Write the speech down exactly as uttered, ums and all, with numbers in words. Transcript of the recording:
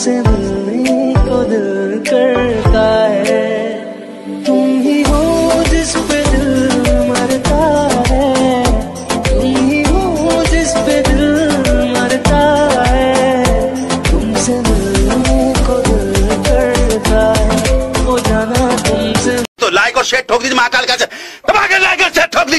तुमसे मिलने को दिल करता है। तुम ही हो जिस पे दिल मरता है, तुम ही हो जिस पे दिल मरता है। तुमसे मिलने को दिल करता है, हो जाना तुमसे। तो लाइक और शेयर ठोक दीजिए महाकाल का।